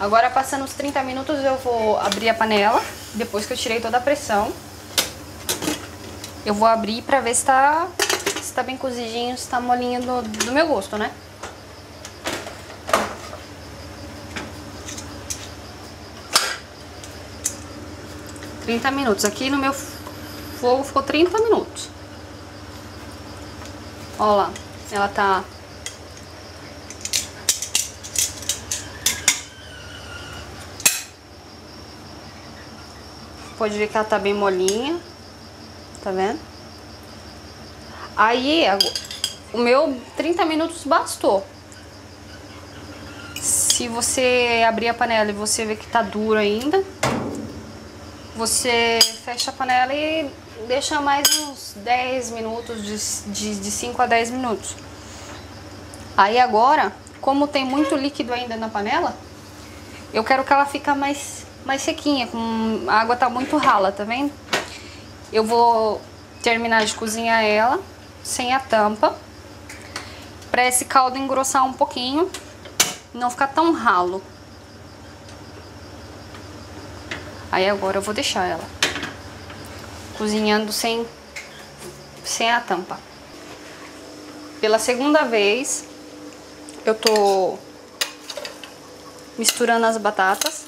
Agora, passando os 30 minutos, eu vou abrir a panela. Depois que eu tirei toda a pressão, eu vou abrir pra ver se tá bem cozidinho, se tá molinho do meu gosto, né? . 30 minutos. Aqui no meu fogo ficou 30 minutos. Ó lá, ela tá... Pode ver que ela tá bem molinha. Tá vendo? Aí, o meu 30 minutos bastou. Se você abrir a panela e você ver que tá duro ainda... Você fecha a panela e deixa mais uns 10 minutos, de 5 a 10 minutos. Aí agora, como tem muito líquido ainda na panela, eu quero que ela fique mais sequinha, a água tá muito rala, tá vendo? Eu vou terminar de cozinhar ela, sem a tampa, pra esse caldo engrossar um pouquinho, não ficar tão ralo. Aí agora eu vou deixar ela cozinhando sem a tampa. Pela segunda vez, eu tô misturando as batatas.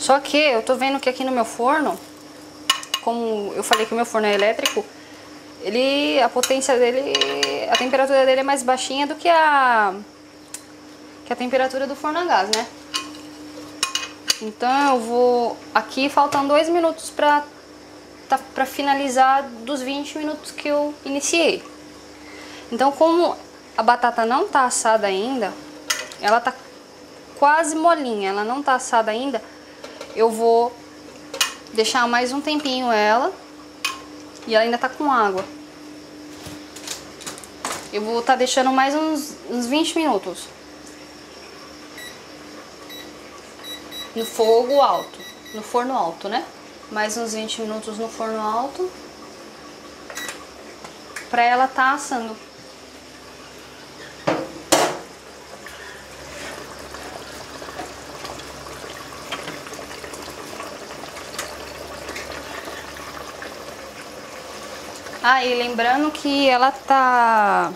Só que eu tô vendo que aqui no meu forno, como eu falei que o meu forno é elétrico, a potência dele, a temperatura dele é mais baixinha do que a temperatura do forno a gás, né? Então eu vou... Aqui faltam 2 minutos pra finalizar dos 20 minutos que eu iniciei. Então, como a batata não tá assada ainda, ela tá quase molinha, ela não tá assada ainda, eu vou deixar mais um tempinho ela. E ela ainda tá com água. Eu vou tá deixando mais uns 20 minutos. No fogo alto. No forno alto, né? Mais uns 20 minutos no forno alto. Pra ela tá assando. Ah, e lembrando que ela tá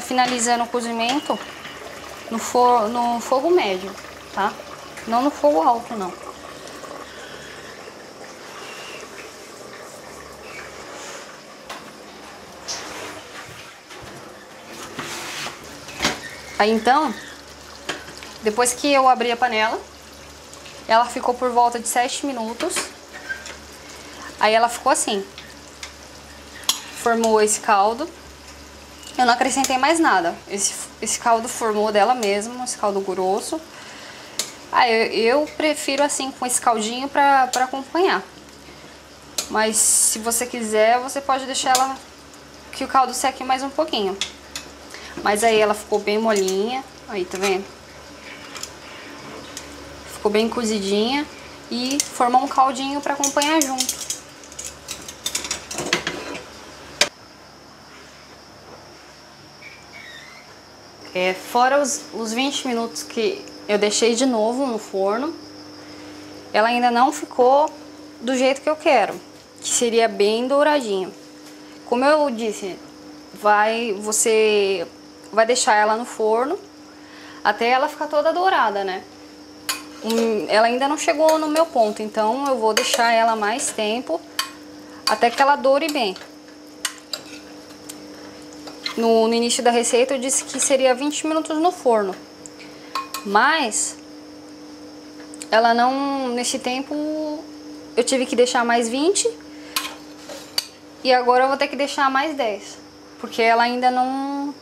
finalizando o cozimento no fogo médio, tá? Não no fogo alto, não. Aí então, depois que eu abri a panela, ela ficou por volta de 7 minutos. Aí ela ficou assim. Formou esse caldo. Eu não acrescentei mais nada. Esse caldo formou dela mesmo, esse caldo grosso. Eu prefiro assim, com esse caldinho pra acompanhar. Mas se você quiser, você pode deixar ela que o caldo seque mais um pouquinho. Mas aí ela ficou bem molinha. Aí, tá vendo? Ficou bem cozidinha. E formou um caldinho pra acompanhar junto. Fora os 20 minutos que eu deixei de novo no forno, ela ainda não ficou do jeito que eu quero, que seria bem douradinho. Como eu disse, você vai deixar ela no forno até ela ficar toda dourada, né? Ela ainda não chegou no meu ponto, então eu vou deixar ela mais tempo até que ela doure bem. No início da receita eu disse que seria 20 minutos no forno, mas ela não, nesse tempo eu tive que deixar mais 20 e agora eu vou ter que deixar mais 10, porque ela ainda não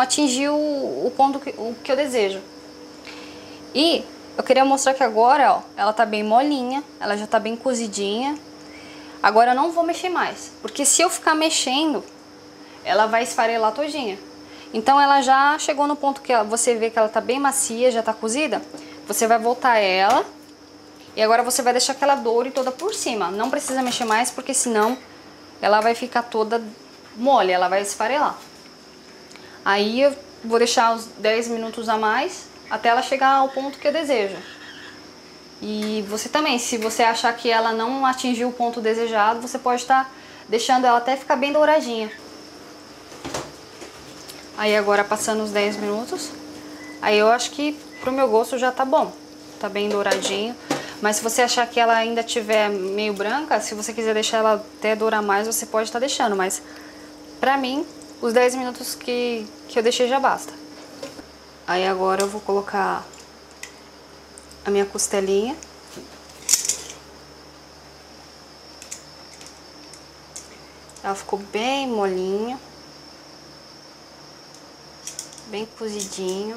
atingiu o ponto que eu desejo. E eu queria mostrar que agora, ó, ela tá bem molinha, ela já tá bem cozidinha. Agora eu não vou mexer mais, porque se eu ficar mexendo, ela vai esfarelar todinha. Então ela já chegou no ponto que você vê que ela tá bem macia, já tá cozida. Você vai voltar ela E agora você vai deixar que ela doure toda por cima. Não precisa mexer mais, porque senão ela vai ficar toda mole, ela vai esfarelar. Aí eu vou deixar uns 10 minutos a mais, até ela chegar ao ponto que eu desejo. E você também, se você achar que ela não atingiu o ponto desejado, você pode estar deixando ela até ficar bem douradinha. Aí agora passando os 10 minutos, aí eu acho que pro meu gosto já tá bom, tá bem douradinho. Mas se você achar que ela ainda tiver meio branca, se você quiser deixar ela até dourar mais, você pode estar deixando. Mas pra mim, os 10 minutos que eu deixei já basta. Aí agora eu vou colocar a minha costelinha. Ela ficou bem molinha, bem cozidinho.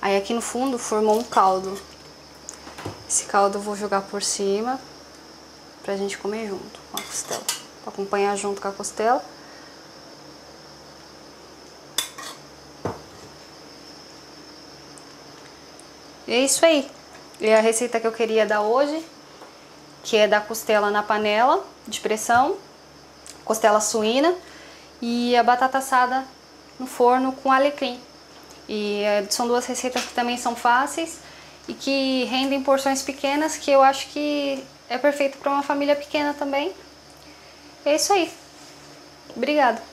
Aí aqui no fundo formou um caldo. Esse caldo eu vou jogar por cima pra gente comer junto com a costela, pra acompanhar junto com a costela. E é isso aí. E é a receita que eu queria dar hoje, que é da costela na panela de pressão, costela suína e a batata assada no forno com alecrim. E são duas receitas que também são fáceis e que rendem porções pequenas, que eu acho que é perfeito para uma família pequena também. É isso aí. Obrigada.